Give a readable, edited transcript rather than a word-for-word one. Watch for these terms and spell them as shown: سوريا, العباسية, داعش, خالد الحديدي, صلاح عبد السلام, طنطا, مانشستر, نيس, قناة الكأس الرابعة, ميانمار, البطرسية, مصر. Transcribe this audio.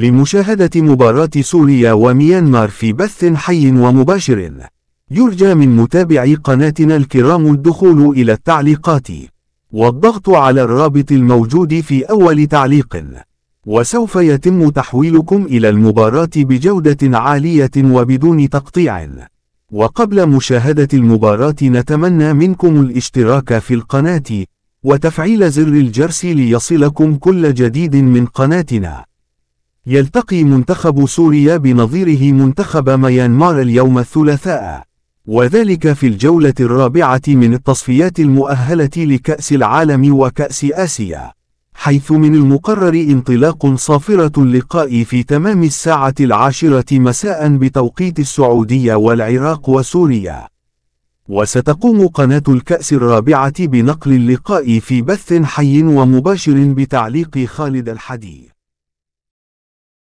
لمشاهدة مباراة سوريا وميانمار في بث حي ومباشر. يرجى من متابعي قناتنا الكرام الدخول إلى التعليقات والضغط على الرابط الموجود في أول تعليق، وسوف يتم تحويلكم إلى المباراة بجودة عالية وبدون تقطيع. وقبل مشاهدة المباراة نتمنى منكم الاشتراك في القناة وتفعيل زر الجرس ليصلكم كل جديد من قناتنا. يلتقي منتخب سوريا بنظيره منتخب ميانمار اليوم الثلاثاء، وذلك في الجولة الرابعة من التصفيات المؤهلة لكأس العالم وكأس آسيا، حيث من المقرر انطلاق صافرة اللقاء في تمام الساعة 10 مساء بتوقيت السعودية والعراق وسوريا. وستقوم قناة الكأس الرابعة بنقل اللقاء في بث حي ومباشر بتعليق خالد الحديدي.